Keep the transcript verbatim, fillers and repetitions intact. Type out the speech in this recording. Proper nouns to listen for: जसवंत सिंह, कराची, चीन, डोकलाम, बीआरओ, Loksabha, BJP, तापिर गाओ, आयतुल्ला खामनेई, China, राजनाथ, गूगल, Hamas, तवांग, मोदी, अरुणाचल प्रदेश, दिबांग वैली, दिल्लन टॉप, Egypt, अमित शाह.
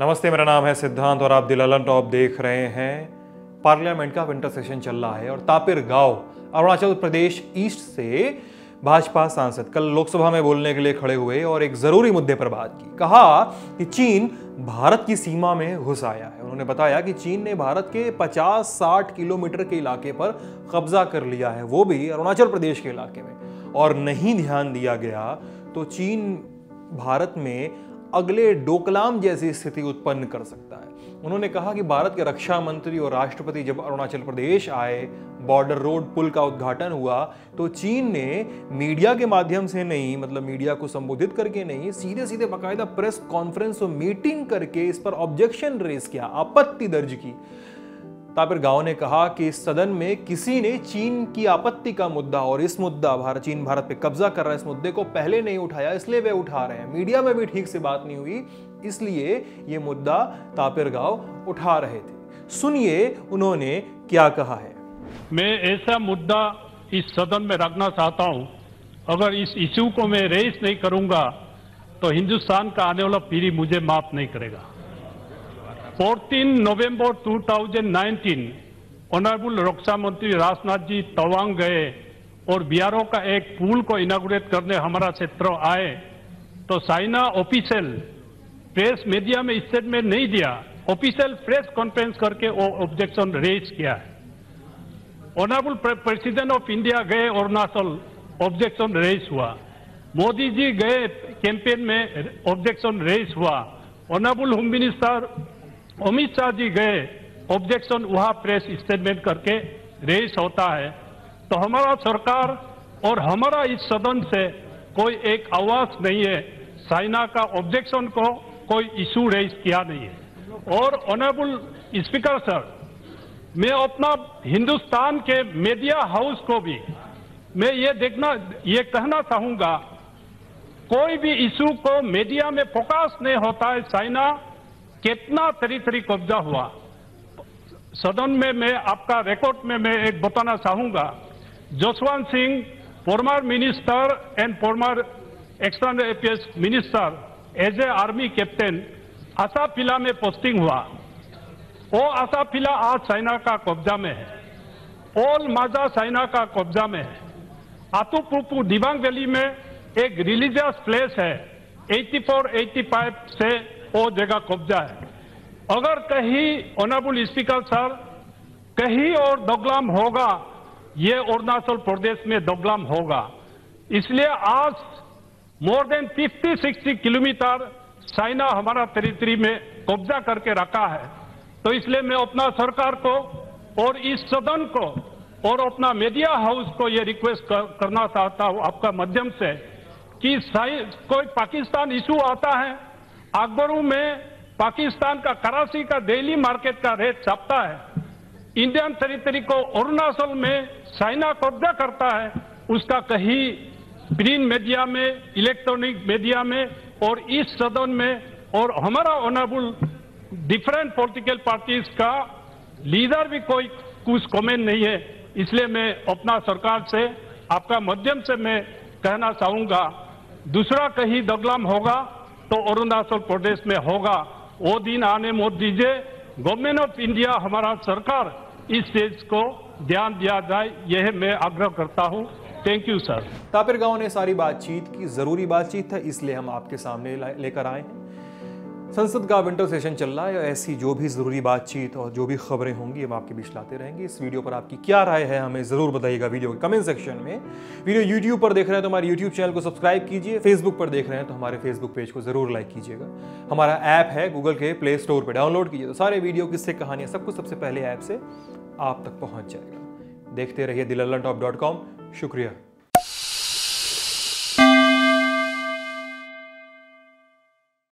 नमस्ते, मेरा नाम है सिद्धांत और आप दिल्लन टॉप देख रहे हैं। पार्लियामेंट का विंटर सेशन चल रहा है और तापिर गाओ अरुणाचल प्रदेश ईस्ट से भाजपा सांसद कल लोकसभा में बोलने के लिए खड़े हुए और एक जरूरी मुद्दे पर बात की। कहा कि चीन भारत की सीमा में घुस आया है। उन्होंने बताया कि चीन ने भारत के पचास साठ किलोमीटर के इलाके पर कब्जा कर लिया है, वो भी अरुणाचल प्रदेश के इलाके में, और नहीं ध्यान दिया गया तो चीन भारत में अगले डोकलाम जैसी स्थिति उत्पन्न कर सकता है। उन्होंने कहा कि भारत के रक्षा मंत्री और राष्ट्रपति जब अरुणाचल प्रदेश आए, बॉर्डर रोड पुल का उद्घाटन हुआ, तो चीन ने मीडिया के माध्यम से नहीं, मतलब मीडिया को संबोधित करके नहीं, सीधे सीधे बाकायदा प्रेस कॉन्फ्रेंस और मीटिंग करके इस पर ऑब्जेक्शन रेज किया, आपत्ति दर्ज की। तापिर गाओ ने कहा कि सदन में किसी ने चीन की आपत्ति का मुद्दा और इस मुद्दा भारत चीन भारत पे कब्जा कर रहा है, इस मुद्दे को पहले नहीं उठाया, इसलिए वे उठा रहे हैं। मीडिया में भी ठीक से बात नहीं हुई, इसलिए ये मुद्दा तापिर गाओ उठा रहे थे। सुनिए उन्होंने क्या कहा है। मैं ऐसा मुद्दा इस सदन में रखना चाहता हूँ। अगर इस इश्यू को मैं रेस नहीं करूंगा तो हिंदुस्तान का आने वाला पीढ़ी मुझे माफ नहीं करेगा। चौदह नवंबर दो हज़ार उन्नीस ऑनरेबल रक्षा मंत्री राजनाथ जी तवांग गए और बीआरओ का एक पुल को इनाग्रेट करने हमारा क्षेत्र आए तो चाइना ऑफिशियल प्रेस मीडिया में स्टेटमेंट नहीं दिया, ऑफिशियल प्रेस कॉन्फ्रेंस करके वो ऑब्जेक्शन रेज किया है। ऑनरेबल प्रेसिडेंट ऑफ इंडिया गए अरुणाचल, ऑब्जेक्शन रेज हुआ। मोदी जी गए कैंपेन में, ऑब्जेक्शन रेज हुआ। Honourable home minister अमित शाह ji गए, ऑब्जेक्शन वहां प्रेस स्टेटमेंट करके रेस होता है। तो हमारा सरकार और हमारा इस सदन से कोई एक आवाज नहीं है। चाइना का ऑब्जेक्शन को कोई इशू रेस किया नहीं है। और ऑनरेबल स्पीकर सर, मैं अपना हिंदुस्तान के मीडिया हाउस को भी मैं ये देखना ये कहना चाहूंगा, कोई भी इशू को मीडिया में फोकस नहीं होता है। चाइना कितना तरी तरी कब्जा हुआ, सदन में मैं आपका रिकॉर्ड में मैं एक बताना चाहूंगा। जसवंत सिंह, former minister and former external affairs minister, as a army captain आसाफिला में पोस्टिंग हुआ। वो आसाफिला आज चाइना का कब्जा में है। ऑल माजा चाइना का कब्जा में है। आतुपुपु दिबांग वैली में एक रिलीजियस प्लेस है, चौरासी पचासी से वो जगह कब्जा है। अगर कहीं ऑनरेबल स्पीकर सर कहीं और डोकलाम होगा, ये अरुणाचल प्रदेश में डोकलाम होगा। इसलिए आज मोर देन पचास साठ किलोमीटर चाइना हमारा टेरिटरी में कब्जा करके रखा है। तो इसलिए मैं अपना सरकार को और इस सदन को और अपना मीडिया हाउस को ये रिक्वेस्ट कर, करना चाहता हूं आपका माध्यम से कि कोई पाकिस्तान इशू आता है, अखबारों में पाकिस्तान का कराची का डेली मार्केट का रेट छपता है। इंडियन टेरिटरी को अरुणाचल में चाइना कब्जा करता है, उसका कहीं प्रिंट मीडिया में, इलेक्ट्रॉनिक मीडिया में और इस सदन में और हमारा ऑनरेबल डिफरेंट पॉलिटिकल पार्टीज का लीडर भी कोई कुछ कमेंट नहीं है। इसलिए मैं अपना सरकार से आपका माध्यम से मैं कहना चाहूंगा, दूसरा कहीं डोकलाम होगा तो अरुणाचल प्रदेश में होगा, वो दिन आने मत दीजिए। गवर्नमेंट ऑफ इंडिया, हमारा सरकार, इस चीज को ध्यान दिया जाए, यह मैं आग्रह करता हूं। Thank you sir. तापिर गाओ ने सारी बातचीत की, जरूरी बातचीत है, इसलिए हम आपके सामने लेकर आए हैं। संसद का विंटर सेशन चल रहा है, ऐसी जो भी जरूरी बातचीत और जो भी खबरें होंगी हम आपके बीच लाते रहेंगे। इस वीडियो पर आपकी क्या राय है हमें जरूर बताइएगा वीडियो के कमेंट सेक्शन में। वीडियो यूट्यूब पर देख रहे हैं तो हमारे यूट्यूब चैनल को सब्सक्राइब कीजिए। फेसबुक पर देख रहे हैं तो हमारे फेसबुक पेज को जरूर लाइक कीजिएगा। हमारा ऐप है गूगल के प्ले स्टोर पर, डाउनलोड कीजिए तो सारे वीडियो, किस्से, कहानियां सब कुछ सबसे पहले ऐप से आप तक पहुंच जाएगा। देखते रहिए दिल्लन टॉप डॉट कॉम। शुक्रिया।